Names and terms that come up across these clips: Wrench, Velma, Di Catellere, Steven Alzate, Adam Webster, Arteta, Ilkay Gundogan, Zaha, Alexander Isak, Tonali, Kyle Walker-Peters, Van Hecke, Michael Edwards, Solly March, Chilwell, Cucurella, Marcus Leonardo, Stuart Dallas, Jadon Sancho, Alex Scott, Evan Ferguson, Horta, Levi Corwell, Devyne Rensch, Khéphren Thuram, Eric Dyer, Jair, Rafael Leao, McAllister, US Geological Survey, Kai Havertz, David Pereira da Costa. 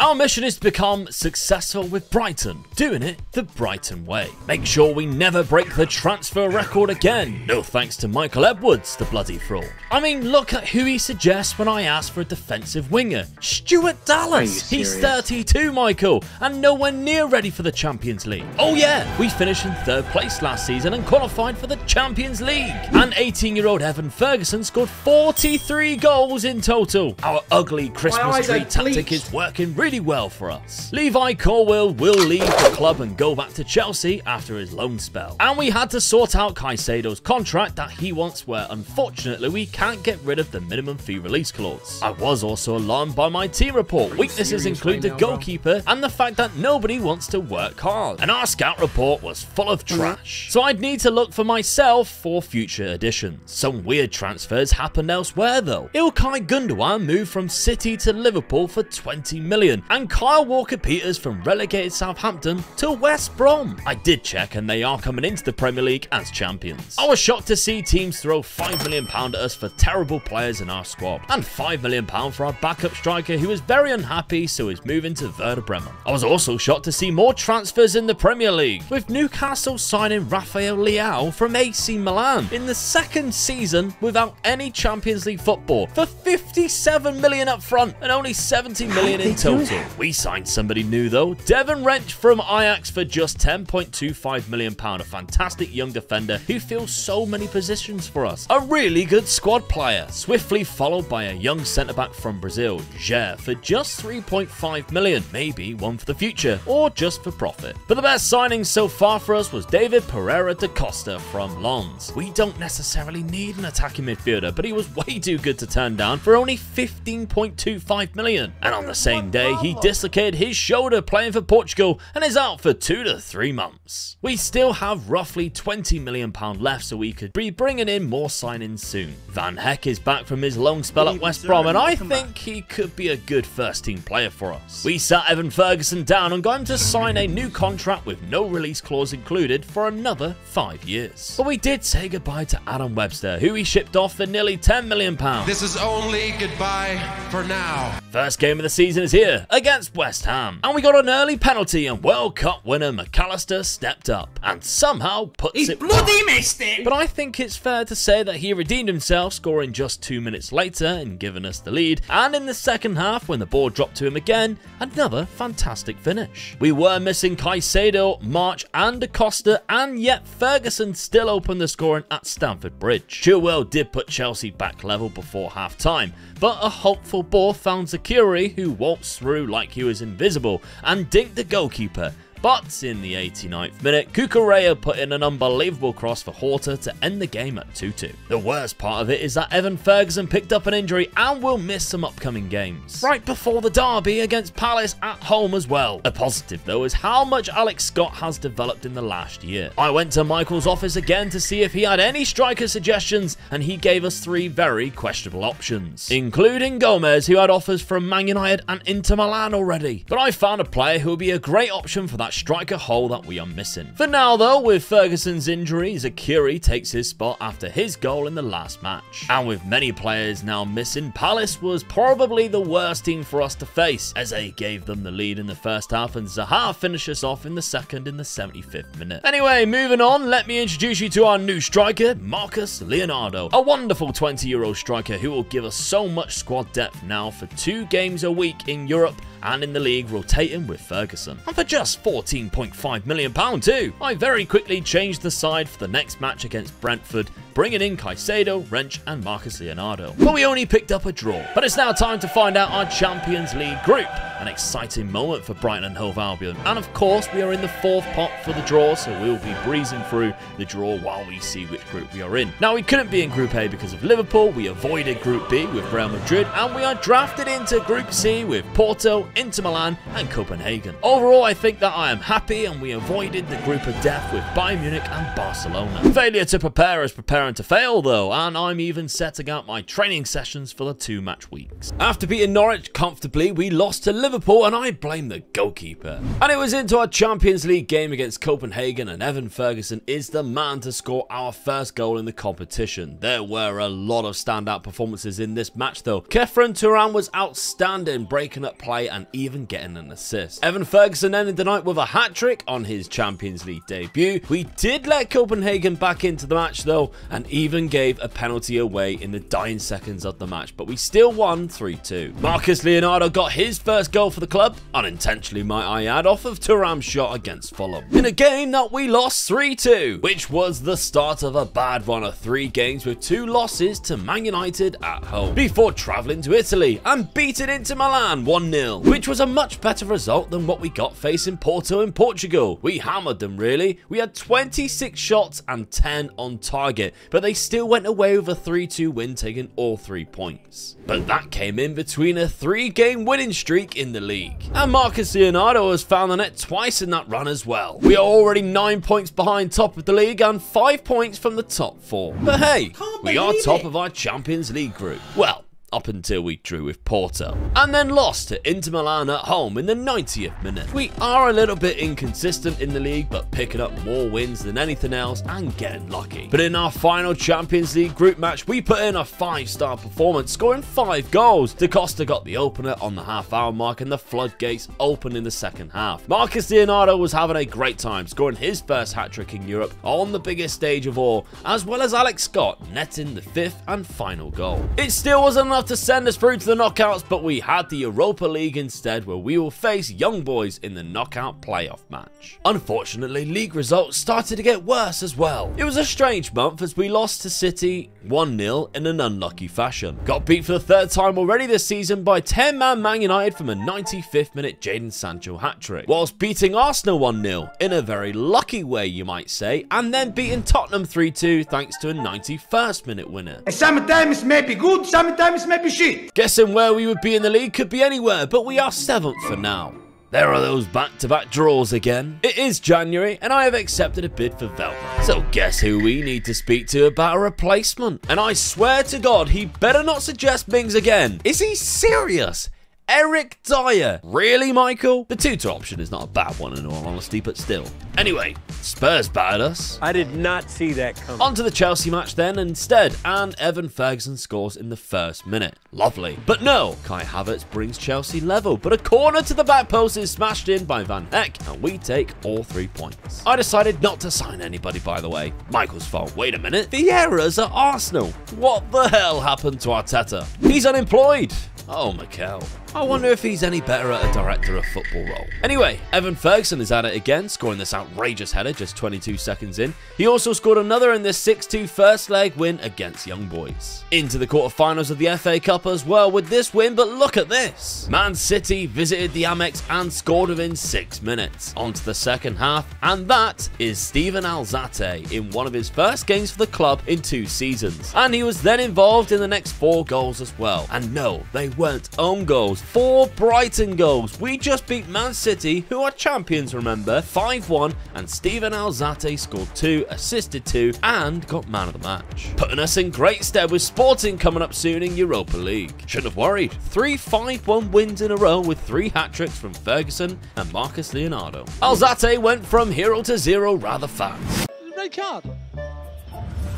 Our mission is to become successful with Brighton, doing it the Brighton way. Make sure we never break the transfer record again, no thanks to Michael Edwards, the bloody fraud. I mean, look at who he suggests when I ask for a defensive winger. Stuart Dallas! He's 32, Michael, and nowhere near ready for the Champions League. Oh yeah, we finished in third place last season and qualified for the Champions League. And 18-year-old Evan Ferguson scored 43 goals in total. Our ugly Christmas tree tactic is working really well for us. Levi Corwell will leave the club and go back to Chelsea after his loan spell. And we had to sort out Caicedo's contract that he wants, where unfortunately we can't get rid of the minimum fee release clause. I was also alarmed by my team report. Weaknesses include the goalkeeper and the fact that nobody wants to work hard. And our scout report was full of trash. So I'd need to look for myself for future additions. Some weird transfers happened elsewhere though. Ilkay Gundogan moved from City to Liverpool for 20 million. And Kyle Walker-Peters from relegated Southampton to West Brom. I did check and they are coming into the Premier League as champions. I was shocked to see teams throw £5 million at us for terrible players in our squad. And £5 million for our backup striker who is very unhappy, so is moving to Werder Bremen. I was also shocked to see more transfers in the Premier League, with Newcastle signing Rafael Leao from AC Milan in the second season without any Champions League football for £57 million up front and only £70 million in total. We signed somebody new though, Devyne Rensch from Ajax for just £10.25 million, a fantastic young defender who fills so many positions for us. A really good squad player, swiftly followed by a young centre-back from Brazil, Jair, for just £3.5 million, maybe one for the future, or just for profit. But the best signing so far for us was David Pereira da Costa from Lens. We don't necessarily need an attacking midfielder, but he was way too good to turn down for only £15.25 million. And on the same day, he dislocated his shoulder playing for Portugal and is out for 2 to 3 months. We still have roughly £20 million left, so we could be bringing in more signings soon. Van Hecke is back from his long spell at West Brom and I think he could be a good first team player for us. We sat Evan Ferguson down and got him to sign a new contract with no release clause included for another 5 years. But we did say goodbye to Adam Webster, who we shipped off for nearly £10 million. This is only goodbye for now. First game of the season is here, against West Ham, and we got an early penalty and World Cup winner McAllister stepped up and somehow puts it bloody missed it. But I think it's fair to say that he redeemed himself, scoring just 2 minutes later and giving us the lead, and in the second half when the ball dropped to him again, another fantastic finish. We were missing Caicedo, March and Da Costa, and yet Ferguson still opened the scoring at Stamford Bridge. Chilwell did put Chelsea back level before half time, but a hopeful ball found Zakiri, who waltzed through like he was invisible and dinked the goalkeeper. But in the 89th minute, Cucurella put in an unbelievable cross for Horta to end the game at 2-2. The worst part of it is that Evan Ferguson picked up an injury and will miss some upcoming games, right before the derby against Palace at home as well. A positive though is how much Alex Scott has developed in the last year. I went to Michael's office again to see if he had any striker suggestions, and he gave us 3 very questionable options, including Gomez, who had offers from Man United and Inter Milan already. But I found a player who would be a great option for that striker hole that we are missing. For now though, with Ferguson's injury, Zakiri takes his spot after his goal in the last match. And with many players now missing, Palace was probably the worst team for us to face. Eze gave them the lead in the first half and Zaha finished us off in the second in the 75th minute. Anyway, moving on, let me introduce you to our new striker, Marcus Leonardo, a wonderful 20-year-old striker who will give us so much squad depth now for 2 games a week in Europe and in the league, rotating with Ferguson. And for just £14.5 million too, I very quickly changed the side for the next match against Brentford, bringing in Caicedo, Wrench and Marcus Leonardo. But we only picked up a draw. But it's now time to find out our Champions League group. An exciting moment for Brighton and Hove Albion. And of course, we are in the 4th pot for the draw, so we'll be breezing through the draw while we see which group we are in. Now, we couldn't be in Group A because of Liverpool. We avoided Group B with Real Madrid, and we are drafted into Group C with Porto, Inter Milan and Copenhagen. Overall, I think that I am happy, and we avoided the group of death with Bayern Munich and Barcelona. Failure to prepare is preparing to fail though, and I'm even setting out my training sessions for the 2 match weeks. After beating Norwich comfortably, we lost to Liverpool Liverpool, and I blame the goalkeeper. And it was into our Champions League game against Copenhagen, and Evan Ferguson is the man to score our first goal in the competition. There were a lot of standout performances in this match though. Khéphren Thuram was outstanding, breaking up play and even getting an assist. Evan Ferguson ended the night with a hat-trick on his Champions League debut. We did let Copenhagen back into the match though, and even gave a penalty away in the dying seconds of the match, but we still won 3-2. Marcus Leonardo got his first goal for the club, unintentionally might I add, off of Thuram's shot against Fulham, in a game that we lost 3-2, which was the start of a bad run of 3 games with 2 losses to Man United at home, before travelling to Italy and beating Inter Milan 1-0, which was a much better result than what we got facing Porto in Portugal. We hammered them really, we had 26 shots and 10 on target, but they still went away with a 3-2 win, taking all 3 points. But that came in between a 3-game winning streak in the league, and Marcus Leonardo has found the net twice in that run as well. We are already 9 points behind top of the league and 5 points from the top 4. But hey, we are top of our Champions League group. Well, up until we drew with Porto, and then lost to Inter Milan at home in the 90th minute. We are a little bit inconsistent in the league, but picking up more wins than anything else and getting lucky. But in our final Champions League group match, we put in a 5-star performance, scoring 5 goals. Da Costa got the opener on the half-hour mark, and the floodgates opened in the second half. Marcus Leonardo was having a great time, scoring his first hat-trick in Europe on the biggest stage of all, as well as Alex Scott netting the 5th and final goal. It still wasn't enough to send us through to the knockouts, but we had the Europa League instead, where we will face Young Boys in the knockout playoff match. Unfortunately, league results started to get worse as well. It was a strange month, as we lost to City 1-0 in an unlucky fashion, got beat for the 3rd time already this season by 10-man Man United from a 95th minute Jadon Sancho hat-trick, whilst beating Arsenal 1-0 in a very lucky way you might say, and then beating Tottenham 3-2 thanks to a 91st minute winner. Sometimes maybe good, sometimes maybe shit. Guessing where we would be in the league could be anywhere, but we are 7th for now. There are those back-to-back draws again. It is January, and I have accepted a bid for Velma. So guess who we need to speak to about a replacement? And I swear to God, he better not suggest Mings again. Is he serious? Eric Dyer. Really, Michael? The tutor option is not a bad one in all honesty, but still. Anyway, Spurs battered us. I did not see that coming. On to the Chelsea match then instead, and Evan Ferguson scores in the 1st minute. Lovely. But no, Kai Havertz brings Chelsea level, but a corner to the back post is smashed in by Van Hecke, and we take all 3 points. I decided not to sign anybody, by the way. Michael's fault. Wait a minute. Vieira's at Arsenal. What the hell happened to Arteta? He's unemployed. Oh, Mikel. I wonder if he's any better at a director of football role. Anyway, Evan Ferguson is at it again, scoring this outrageous header just 22 seconds in. He also scored another in this 6-2 first leg win against Young Boys. Into the quarterfinals of the FA Cup as well with this win, but look at this. Man City visited the Amex and scored within 6 minutes. On to the second half, and that is Steven Alzate in one of his first games for the club in 2 seasons. And he was then involved in the next 4 goals as well. And no, they weren't own goals. 4 Brighton goals. We just beat Man City, who are champions, remember, 5-1, and Steven Alzate scored 2, assisted 2, and got man of the match. Putting us in great stead with Sporting coming up soon in Europa League. Shouldn't have worried. 3 5-1 wins in a row with 3 hat-tricks from Ferguson and Marcus Leonardo. Alzate went from hero to zero rather fast. Red card.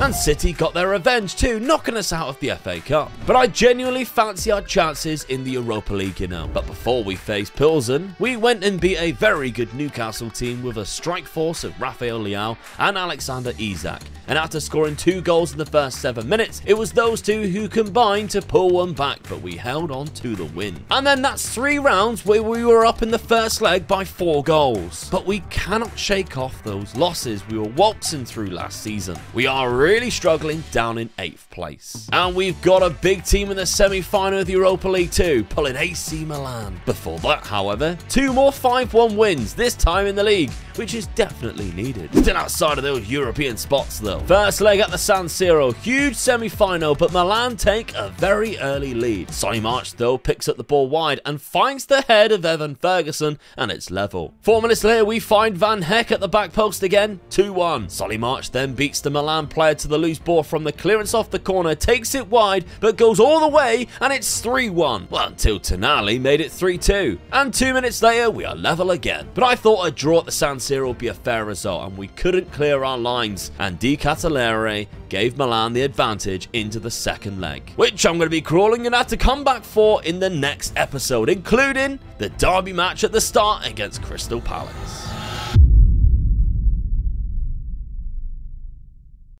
And City got their revenge too, knocking us out of the FA Cup. But I genuinely fancy our chances in the Europa League, you know. But before we faced Pilsen, we went and beat a very good Newcastle team with a strike force of Rafael Leao and Alexander Isak. And after scoring 2 goals in the first 7 minutes, it was those two who combined to pull one back, but we held on to the win. And then that's 3 rounds where we were up in the first leg by 4 goals. But we cannot shake off those losses we were waltzing through last season. We are really struggling down in 8th place. And we've got a big team in the semi-final of the Europa League too, pulling AC Milan. Before that, however, 2 more 5-1 wins, this time in the league, which is definitely needed. Still outside of those European spots though. First leg at the San Siro, huge semi-final, but Milan take a very early lead. Solly March though picks up the ball wide and finds the head of Evan Ferguson, and it's level. 4 minutes later, we find Van Hecke at the back post again, 2-1. Solly March then beats the Milan player to the loose ball from the clearance off the corner, takes it wide, but goes all the way, and it's 3-1. Well, until Tonali made it 3-2. And 2 minutes later, we are level again. But I thought a draw at the San Siro would be a fair result, and we couldn't clear our lines, and Di Catellere gave Milan the advantage into the second leg, which I'm going to be crawling and have to come back for in the next episode, including the derby match at the start against Crystal Palace.